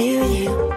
be with you.